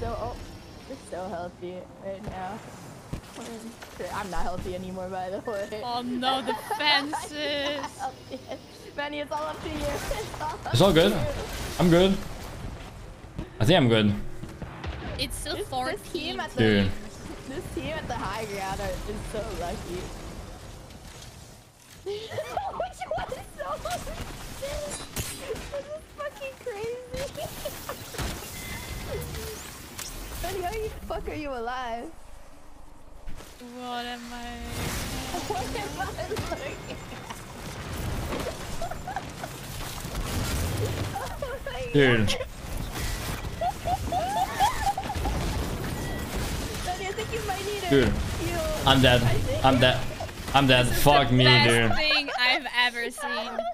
so, oh, we're so healthy right now. I'm not healthy anymore, by the way. Oh no, the fences! Benny, it's all up to you. It's all good. I'm good. I think I'm good. It's so far. This team at the high ground is so lucky. Which one is so lucky? This is fucking crazy. Benny, how the fuck are you alive? What am I? What am I looking at? Oh dude. Daddy, I think you might need it. Dude. I'm dead. I'm dead. I'm dead. Fuck me, dude. Best thing I've ever seen.